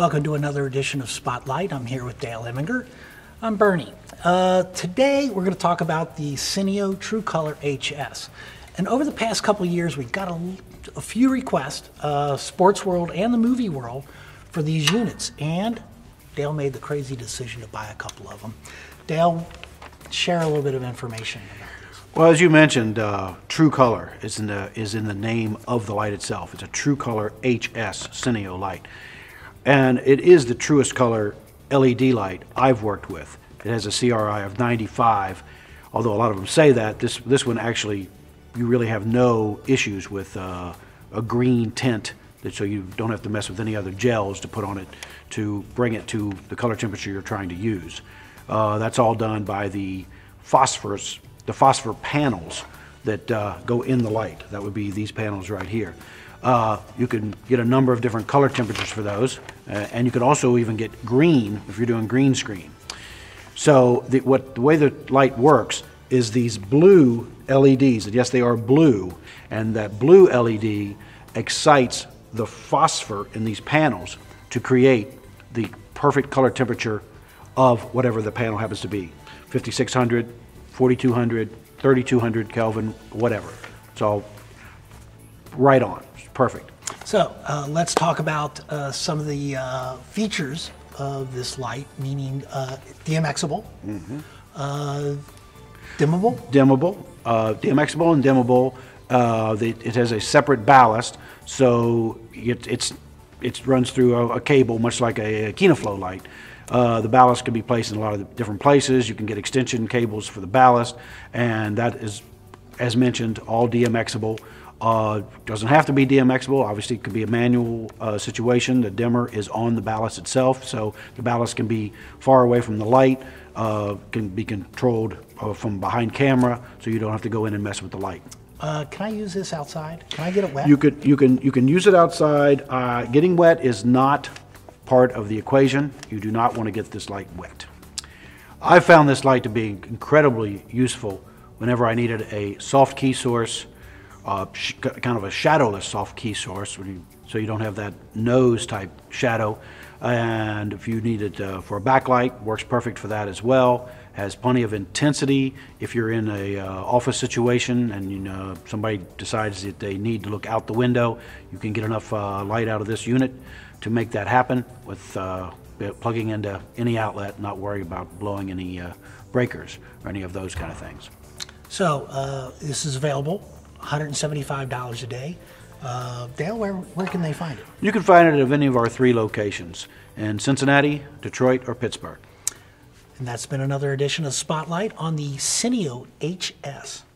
Welcome to another edition of Spotlight. I'm here with Dale Eminger. I'm Bernie. Today we're going to talk about the Cineo True Color HS. And over the past couple of years, we've got a few requests, sports world and the movie world, for these units. And Dale made the crazy decision to buy a couple of them. Dale, share a little bit of information about this. Well, as you mentioned, True Color is in the name of the light itself. It's a True Color HS Cineo light. And it is the truest color LED light I've worked with. It has a CRI of 95, although a lot of them say that. This one actually, you really have no issues with a green tint, so you don't have to mess with any other gels to put on it to bring it to the color temperature you're trying to use. That's all done by the phosphor panels that go in the light. That would be these panels right here. You can get a number of different color temperatures for those, and you can also even get green if you're doing green screen. So the way the light works is these blue LEDs, and yes, they are blue, and that blue LED excites the phosphor in these panels to create the perfect color temperature of whatever the panel happens to be, 5600, 4200, 3200 Kelvin, whatever. It's all right on. Perfect. So let's talk about some of the features of this light, meaning DMXable, DMXable and dimmable. It has a separate ballast, so it runs through a cable, much like a Kinoflo light. The ballast can be placed in a lot of different places. You can get extension cables for the ballast, and that is, as mentioned, all DMXable. Doesn't have to be DMXable. Obviously, it could be a manual situation. The dimmer is on the ballast itself, so the ballast can be far away from the light, can be controlled from behind camera, so you don't have to go in and mess with the light. Can I use this outside? Can I get it wet? You can use it outside. Getting wet is not part of the equation. You do not want to get this light wet. I found this light to be incredibly useful whenever I needed a soft key source. Kind of a shadowless soft key source, so you don't have that nose type shadow. And if you need it for a backlight, works perfect for that as well. Has plenty of intensity. If you're in a office situation and somebody decides that they need to look out the window, you can get enough light out of this unit to make that happen with plugging into any outlet, not worrying about blowing any breakers or any of those kind of things. So this is available. $175 a day. Dale, where can they find it? You can find it at any of our three locations in Cincinnati, Detroit, or Pittsburgh. And that's been another edition of Spotlight on the Cineo HS.